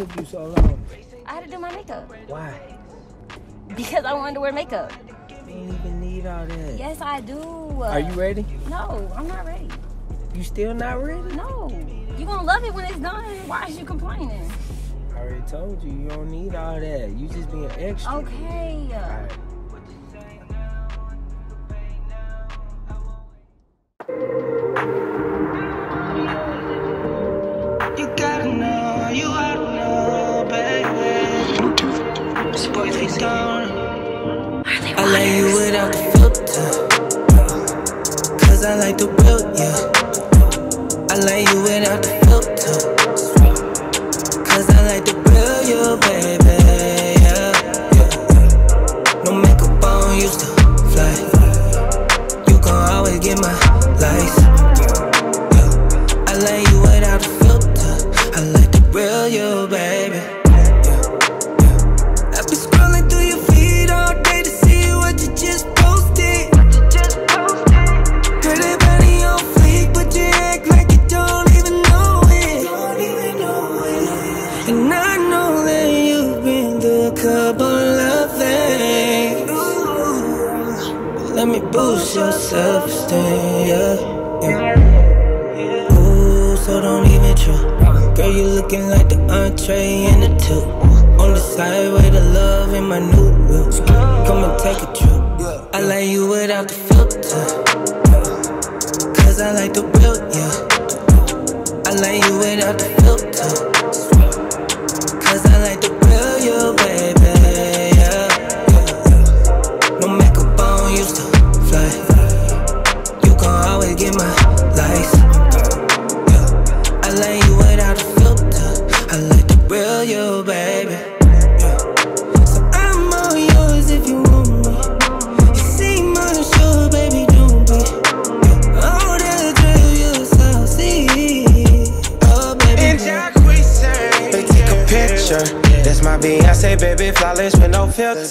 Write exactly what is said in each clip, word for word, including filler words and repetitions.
took you so long? I had to do my makeup. Why? Because I wanted to wear makeup. You don't even need all that. Yes, I do. Are you ready? No, I'm not ready. You still not ready? No. You're going to love it when it's done. Why is you complaining? I already told you. You don't need all that. You just being extra. Okay. All right. I like you without the filter, cause I like the real you. I like you without the filter, cause I like the real you, baby, yeah, yeah. No makeup on, you still fly. You gon' always get my lights, yeah. I like you without the filter, I like the real you, baby. Let me boost your self-esteem, yeah, yeah. Ooh, so don't even try. Girl, you looking like the entree and the two. On the side with the love in my new whip. Come and take a trip. I like you without the filter, cause I like the real, yeah. I like you without the filter, cause I like the real, you, baby. Get my lights, yeah. I like you without a filter, I like the real you, baby, yeah. So I'm all yours if you want me. You see my show, baby, don't be, yeah. All that drill you so see. Oh, baby, and they take a picture, yeah. That's my Beyonce, baby, flawless with no filter.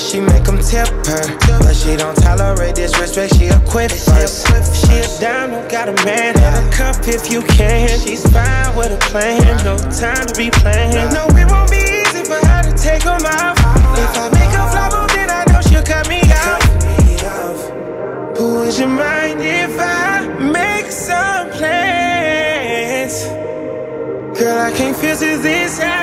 She make them tip her, but she don't tolerate disrespect, she a quit first. She a dime, don't got a man, have a cup if you can. She's fine with a plan, no time to be playing. No, it won't be easy for her to take them off. If I make her flop, then I know she'll cut me off. But would you mind if I make some plans? Girl, I can't feel this out.